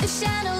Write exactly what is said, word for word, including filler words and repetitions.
the shadow.